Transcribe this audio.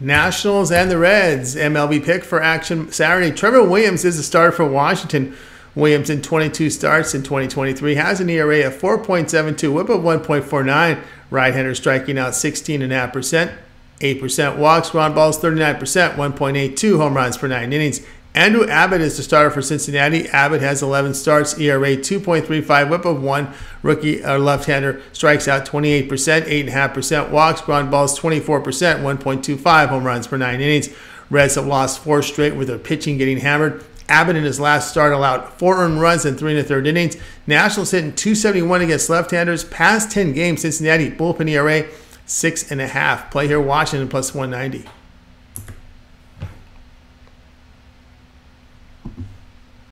Nationals and the Reds. MLB pick for action Saturday. Trevor Williams is the starter for Washington. Williams in 22 starts in 2023 has an ERA of 4.72, whip of 1.49. Right-hander striking out 16.5%, 8% walks, ground balls 39%, 1.82 home runs per 9 innings. Andrew Abbott is the starter for Cincinnati. Abbott has 11 starts, ERA 2.35, whip of 1. Rookie or left-hander strikes out 28%, 8.5% walks, ground balls 24%, 1.25 home runs per 9 innings. Reds have lost 4 straight with their pitching getting hammered. Abbott in his last start allowed 4 earned runs in 3 1/3 innings. Nationals hitting .271 against left-handers. Past 10 games, Cincinnati bullpen ERA 6.5. Play here, Washington plus 190.